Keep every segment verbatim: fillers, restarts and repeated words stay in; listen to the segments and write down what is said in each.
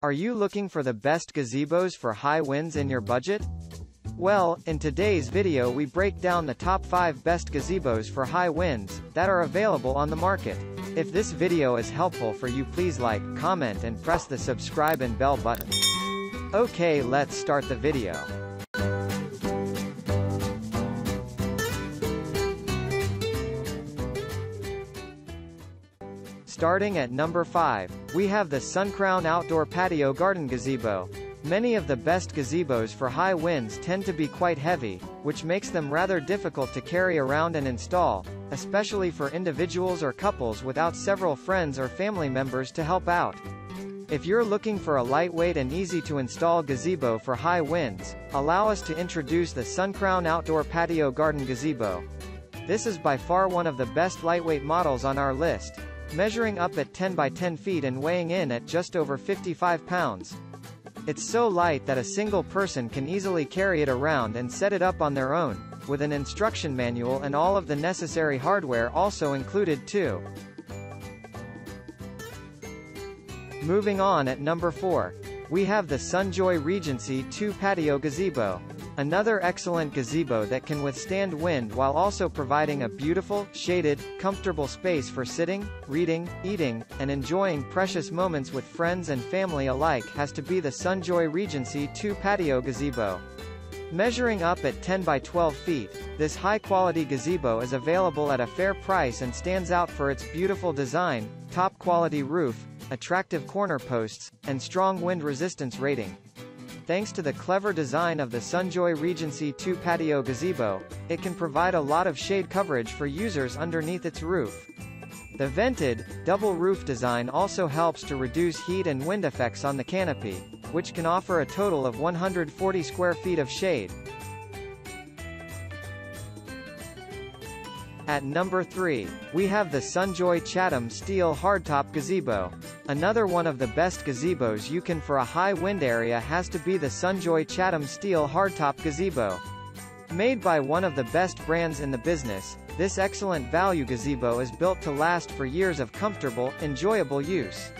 Are you looking for the best gazebos for high winds in your budget? Well, in today's video we break down the top five best gazebos for high winds that are available on the market. If this video is helpful for you, please like, comment and press the subscribe and bell button. Okay, let's start the video. Starting at number five, we have the Suncrown Outdoor Patio Garden Gazebo. Many of the best gazebos for high winds tend to be quite heavy, which makes them rather difficult to carry around and install, especially for individuals or couples without several friends or family members to help out. If you're looking for a lightweight and easy-to-install gazebo for high winds, allow us to introduce the Suncrown Outdoor Patio Garden Gazebo. This is by far one of the best lightweight models on our list, measuring up at ten by ten feet and weighing in at just over fifty-five pounds. It's so light that a single person can easily carry it around and set it up on their own, with an instruction manual and all of the necessary hardware also included too. Moving on at number four, we have the Sunjoy Regency two Patio Gazebo. Another excellent gazebo that can withstand wind while also providing a beautiful, shaded, comfortable space for sitting, reading, eating, and enjoying precious moments with friends and family alike has to be the Sunjoy Regency two Patio Gazebo. Measuring up at ten by twelve feet, this high-quality gazebo is available at a fair price and stands out for its beautiful design, top-quality roof, attractive corner posts, and strong wind resistance rating. Thanks to the clever design of the Sunjoy Regency two Patio Gazebo, it can provide a lot of shade coverage for users underneath its roof. The vented, double roof design also helps to reduce heat and wind effects on the canopy, which can offer a total of one hundred forty square feet of shade. At number three, we have the Sunjoy Chatham Steel Hardtop Gazebo. Another one of the best gazebos you can for a high wind area has to be the Sunjoy Chatham Steel Hardtop Gazebo. Made by one of the best brands in the business, this excellent value gazebo is built to last for years of comfortable, enjoyable use.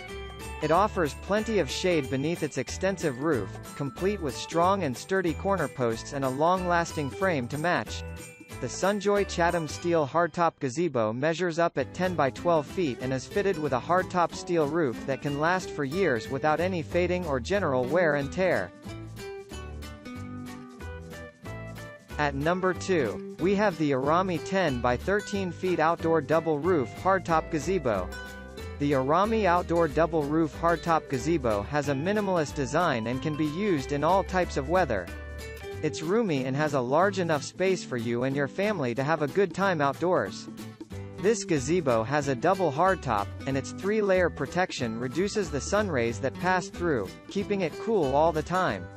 It offers plenty of shade beneath its extensive roof, complete with strong and sturdy corner posts and a long-lasting frame to match. The Sunjoy Chatham Steel Hardtop Gazebo measures up at ten by twelve feet and is fitted with a hardtop steel roof that can last for years without any fading or general wear and tear. At number two, we have the Erommy ten by thirteen feet Outdoor Double Roof Hardtop Gazebo. The Erommy Outdoor Double Roof Hardtop Gazebo has a minimalist design and can be used in all types of weather. It's roomy and has a large enough space for you and your family to have a good time outdoors. This gazebo has a double hardtop, and its three-layer protection reduces the sunrays that pass through, keeping it cool all the time.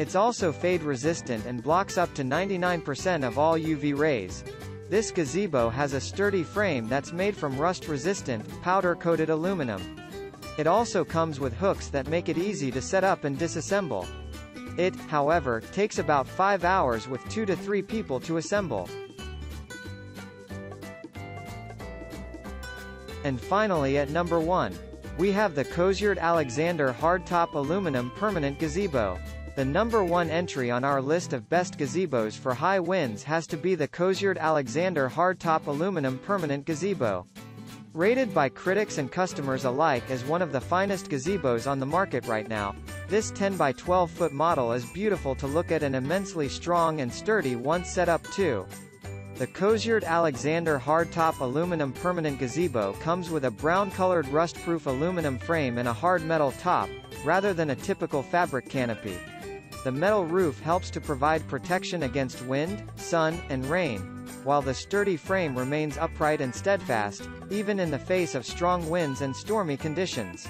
It's also fade-resistant and blocks up to ninety-nine percent of all U V rays. This gazebo has a sturdy frame that's made from rust-resistant, powder-coated aluminum. It also comes with hooks that make it easy to set up and disassemble. It, however, takes about five hours with two to three people to assemble. And finally at number one, we have the Kozyard Alexander Hardtop Aluminum Permanent Gazebo. The number one entry on our list of best gazebos for high winds has to be the Kozyard Alexander Hardtop Aluminum Permanent Gazebo. Rated by critics and customers alike as one of the finest gazebos on the market right now, this ten by twelve foot model is beautiful to look at and immensely strong and sturdy once set up too. The Kozyard Alexander Hardtop Aluminum Permanent Gazebo comes with a brown-colored rust-proof aluminum frame and a hard metal top, rather than a typical fabric canopy. The metal roof helps to provide protection against wind, sun, and rain, while the sturdy frame remains upright and steadfast, even in the face of strong winds and stormy conditions.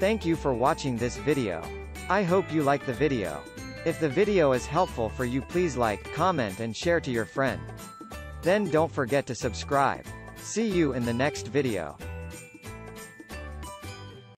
Thank you for watching this video. I hope you like the video. If the video is helpful for you, please like, comment and share to your friend. Then don't forget to subscribe. See you in the next video.